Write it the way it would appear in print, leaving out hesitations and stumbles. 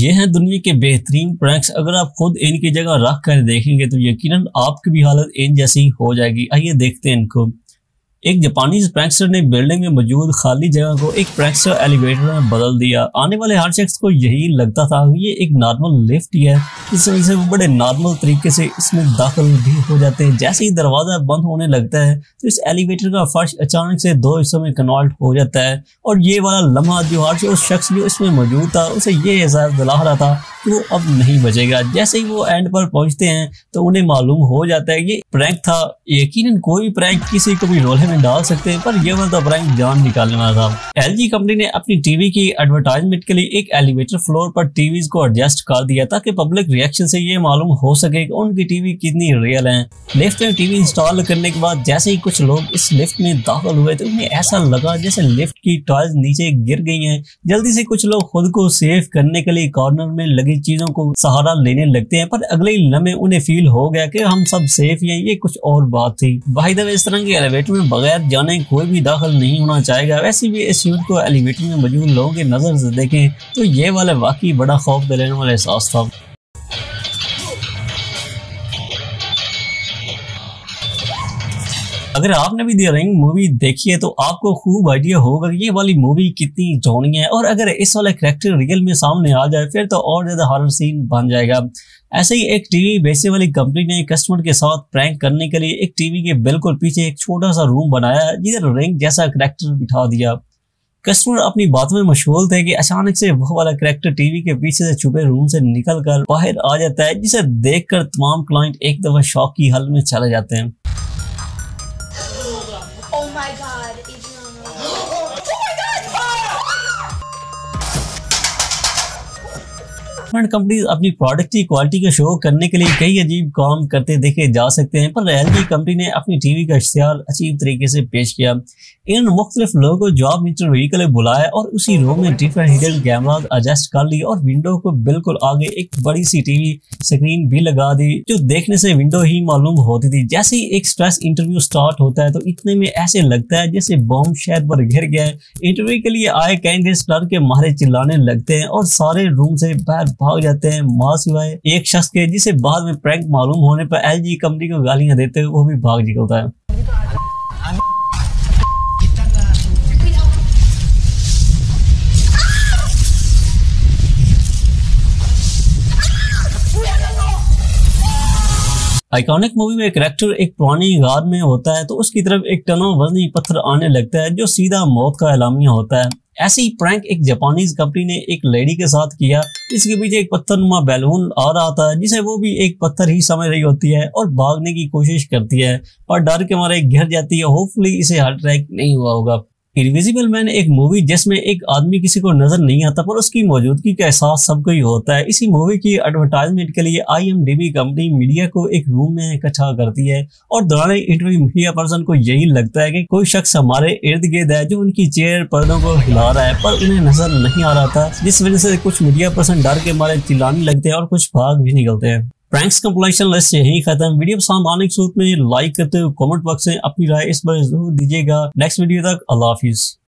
ये हैं दुनिया के बेहतरीन प्रोडक्ट्स। अगर आप खुद इनकी जगह रख कर देखेंगे तो यकीनन आपकी भी हालत इन जैसी हो जाएगी। आइए देखते हैं इनको। एक जापानीज प्रैक्सर ने बिल्डिंग में मौजूद खाली जगह को एक प्रैक्सर एलिवेटर में बदल दिया। आने वाले हर शख्स को यही लगता था ये एक नॉर्मल लिफ्ट ही है, इस वजह से वो बड़े नॉर्मल तरीके से इसमें दाखिल भी हो जाते हैं। जैसे ही दरवाज़ा बंद होने लगता है तो इस एलिवेटर का फर्श अचानक से दो हिस्सों में कन्वर्ट हो जाता है, और ये वाला लम्हा जो हर उस शख्स जो इसमें मौजूद था उसे ये एहसास दिला रहा था कि वो अब नहीं बचेगा। जैसे ही वो एंड पर पहुंचते हैं तो उन्हें मालूम हो जाता है ये प्रैंक था। यकीनन कोई प्रैंक किसी को भी रोले में डाल सकते हैं, पर ये वाला प्रैंक जान निकालने वाला था। एलजी कंपनी ने अपनी टीवी की एडवर्टाइजमेंट के लिए एक एलिवेटर फ्लोर पर टीवी को एडजस्ट कर दिया ताकि पब्लिक रिएक्शन से ये मालूम हो सके कि उनकी टीवी कितनी रियल है। लिफ्ट में टीवी इंस्टॉल करने के बाद जैसे ही कुछ लोग इस लिफ्ट में दाखिल हुए तो उन्हें ऐसा लगा जैसे लिफ्ट की टाइल्स नीचे गिर गई है। जल्दी से कुछ लोग खुद को सेव करने के लिए कॉर्नर में चीजों को सहारा लेने लगते हैं, पर अगले ही लम्हे उन्हें फील हो गया कि हम सब सेफ हैं। ये कुछ और बात थी। बाय द वे, इस तरह के एलिवेटर में बगैर जाने कोई भी दाखिल नहीं होना चाहेगा। वैसे भी इस यूनिट को एलिवेटर में मौजूद लोगों की नजर से देखें तो ये वाला वाकई बड़ा खौफ दिलाने वाला एहसास था। अगर आपने भी द रिंग मूवी देखी है तो आपको खूब आइडिया होगा कि ये वाली मूवी कितनी जोनी है, और अगर इस वाला कैरेक्टर रियल में सामने आ जाए फिर तो और ज्यादा हॉरर सीन बन जाएगा। ऐसे ही एक टीवी बेचने वाली कंपनी ने कस्टमर के साथ प्रैंक करने के लिए एक टीवी के बिल्कुल पीछे एक छोटा सा रूम बनाया जिधर रिंग जैसा कैरेक्टर बिठा दिया। कस्टमर अपनी बात में मशगूल थे कि अचानक से वो वाला कैरेक्टर टीवी के पीछे से छुपे रूम से निकलकर बाहर आ जाता है, जिसे देखकर तमाम क्लाइंट एक दफा शॉक की हालत में चले जाते हैं। डिफरेंट कंपनीज अपनी प्रोडक्ट की क्वालिटी को शो करने के लिए कई अजीब काम करते देखे जा सकते हैं, पर एलजी कंपनी ने अपनी टीवी का इश्तिहार अजीब तरीके से पेश किया। इन्होंने मुख्तलिफ लोगों को जॉब इंटरव्यू के लिए बुलाया और उसी रूम में डिफरेंट हिडन कैमराज एडजस्ट कर लिए, और विंडो को बिल्कुल आगे एक बड़ी सी टीवी स्क्रीन भी लगा दी जो देखने से विंडो ही मालूम होती थी। जैसे ही एक स्ट्रेस इंटरव्यू स्टार्ट होता है तो इतने में ऐसे लगता है जैसे बॉम्ब शहर पर गिर गया है। इंटरव्यू के लिए आए कैंडिडेट्स डर के मारे चिल्लाने लगते हैं और सारे रूम से बाहर भाग जाते हैं, मां सिवाय एक शख्स के जिसे बाद में प्रैंक मालूम होने पर एलजी कंपनी को गालियां देते हुए वो भी भाग निकलता है। आइकॉनिक मूवी में कैरेक्टर एक पुरानी गार में होता है तो उसकी तरफ एक टनों वजनी पत्थर आने लगता है जो सीधा मौत का एलामिया होता है। ऐसे ही प्रैंक एक जापानीज कंपनी ने एक लेडी के साथ किया, इसके पीछे एक पत्थर नुमा बैलून आ रहा था जिसे वो भी एक पत्थर ही समझ रही होती है और भागने की कोशिश करती है और डर के मारे गिर जाती है। होपफुली इसे हार्ट अटैक नहीं हुआ होगा। इनविजिबल मैन एक मूवी जिसमें एक आदमी किसी को नजर नहीं आता पर उसकी मौजूदगी का एहसास सबको ही होता है। इसी मूवी की एडवर्टाइजमेंट के लिए IMDB कंपनी मीडिया को एक रूम में इकट्ठा करती है और दौरान इंटरव्यू मीडिया पर्सन को यही लगता है कि कोई शख्स हमारे इर्द गिर्द है जो उनकी चेयर पर्दों को हिला रहा है, पर उन्हें नजर नहीं आ रहा था, जिस वजह से कुछ मीडिया पर्सन डर के मारे चिल्लाने लगते हैं और कुछ भाग भी निकलते हैं। प्रैंक्स कंपटीशन लिस्ट यही खत्म। वीडियो पसंद आने की सूरत में लाइक करते हुए कमेंट बॉक्स में अपनी राय इस पर जरूर दीजिएगा। नेक्स्ट वीडियो तक अल्लाह हाफिज।